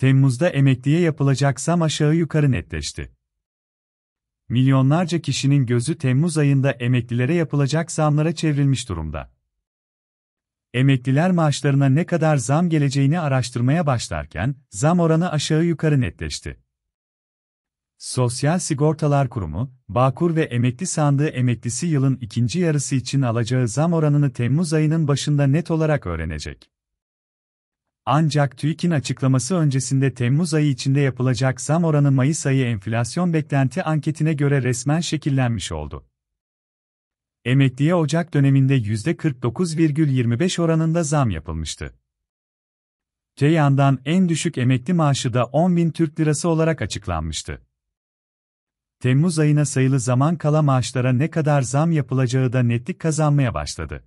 Temmuz'da emekliye yapılacak zam aşağı yukarı netleşti. Milyonlarca kişinin gözü Temmuz ayında emeklilere yapılacak zamlara çevrilmiş durumda. Emekliler maaşlarına ne kadar zam geleceğini araştırmaya başlarken, zam oranı aşağı yukarı netleşti. Sosyal Sigortalar Kurumu, Bağkur ve Emekli Sandığı emeklisi yılın ikinci yarısı için alacağı zam oranını Temmuz ayının başında net olarak öğrenecek. Ancak TÜİK'in açıklaması öncesinde Temmuz ayı içinde yapılacak zam oranı Mayıs ayı enflasyon beklenti anketine göre resmen şekillenmiş oldu. Emekliye Ocak döneminde %49,25 oranında zam yapılmıştı. Te yandan en düşük emekli maaşı da 10.000 Türk Lirası olarak açıklanmıştı. Temmuz ayına sayılı zaman kala maaşlara ne kadar zam yapılacağı da netlik kazanmaya başladı.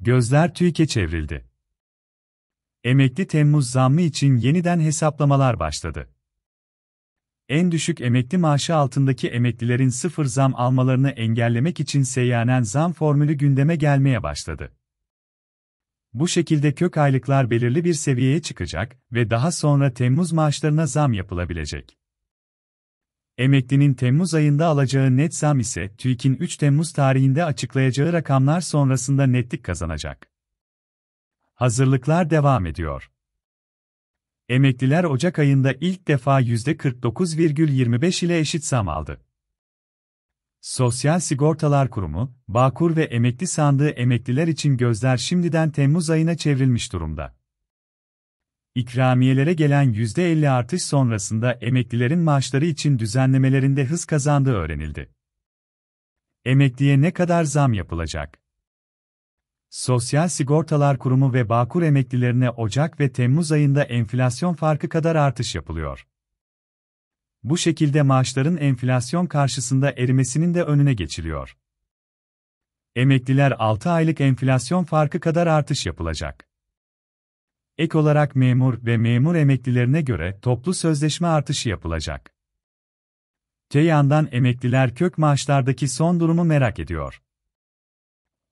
Gözler TÜİK'e çevrildi. Emekli Temmuz zammı için yeniden hesaplamalar başladı. En düşük emekli maaşı altındaki emeklilerin sıfır zam almalarını engellemek için seyyanen zam formülü gündeme gelmeye başladı. Bu şekilde kök aylıklar belirli bir seviyeye çıkacak ve daha sonra Temmuz maaşlarına zam yapılabilecek. Emeklinin Temmuz ayında alacağı net zam ise TÜİK'in 3 Temmuz tarihinde açıklayacağı rakamlar sonrasında netlik kazanacak. Hazırlıklar devam ediyor. Emekliler Ocak ayında ilk defa %49,25 ile eşit zam aldı. Sosyal Sigortalar Kurumu, Bağkur ve Emekli Sandığı emekliler için gözler şimdiden Temmuz ayına çevrilmiş durumda. İkramiyelere gelen %50 artış sonrasında emeklilerin maaşları için düzenlemelerinde hız kazandığı öğrenildi. Emekliye ne kadar zam yapılacak? Sosyal Sigortalar Kurumu ve Bağkur emeklilerine Ocak ve Temmuz ayında enflasyon farkı kadar artış yapılıyor. Bu şekilde maaşların enflasyon karşısında erimesinin de önüne geçiliyor. Emekliler 6 aylık enflasyon farkı kadar artış yapılacak. Ek olarak memur ve memur emeklilerine göre toplu sözleşme artışı yapılacak. Te yandan emekliler kök maaşlardaki son durumu merak ediyor.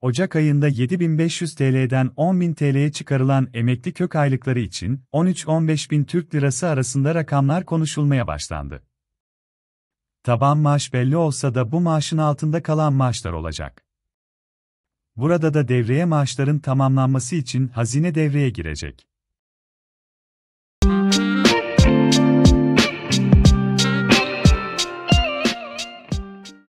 Ocak ayında 7.500 TL'den 10.000 TL'ye çıkarılan emekli kök aylıkları için 13-15.000 Türk Lirası arasında rakamlar konuşulmaya başlandı. Taban maaş belli olsa da bu maaşın altında kalan maaşlar olacak. Burada da devreye maaşların tamamlanması için hazine devreye girecek.